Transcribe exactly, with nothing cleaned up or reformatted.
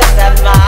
that my